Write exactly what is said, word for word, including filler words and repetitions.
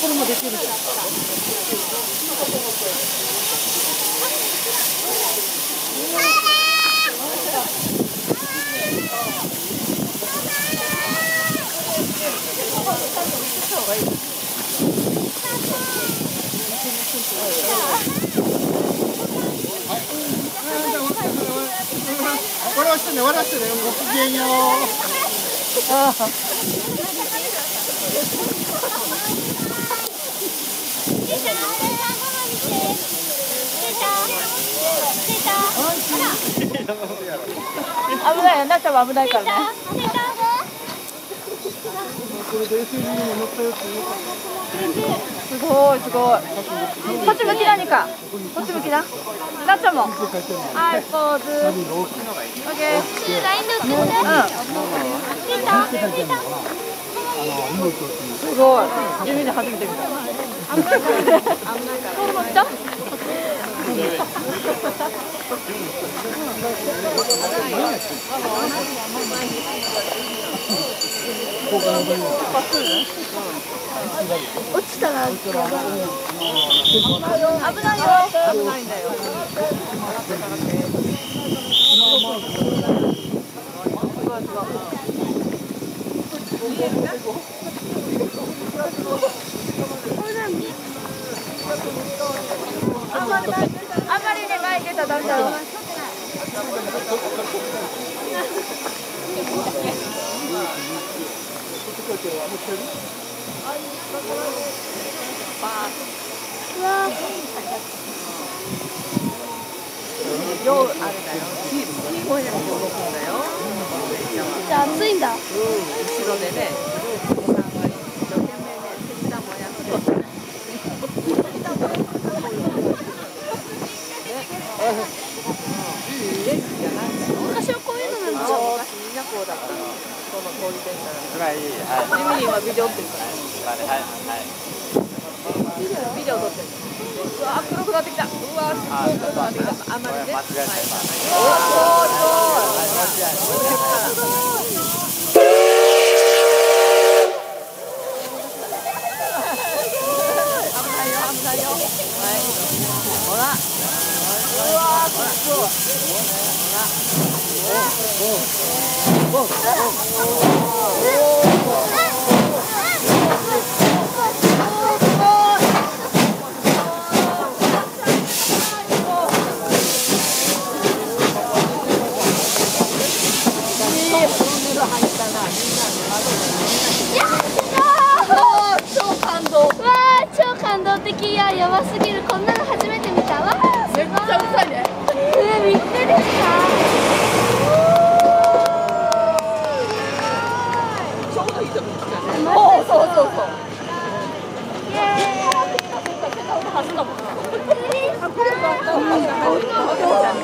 これもできるじゃん。笑わせてね、笑わせてね、ごきげんよう。危ない、あなたは危ないからね。すごいすごい。こっち向き何か。こっち向きな。なっちゃんも。はい、ポーズ。オッケー。ラインで打ってね。すごい。指で初めて見た。危ないから。危ないから。これなんです。あんまりね、前に出たらダメだよ。じゃあ暑いんだ。後ろでね。はい、ジミリンはビデオ撮ってるから。はいはい。ビデオ撮ってる。うわ、黒くなってきた。うわ、すごい黒くなってきた。あんまりね。間違えた。おお、すごい。いや、やばすぎる。こんなの初めて見たわ。めっちゃうざいね。えー、びっくりした。ちょうどいいとこ来たね。おお、そうそうそう。イエーイ。ペタペタペタペタ弾んだもんな。あ、これは。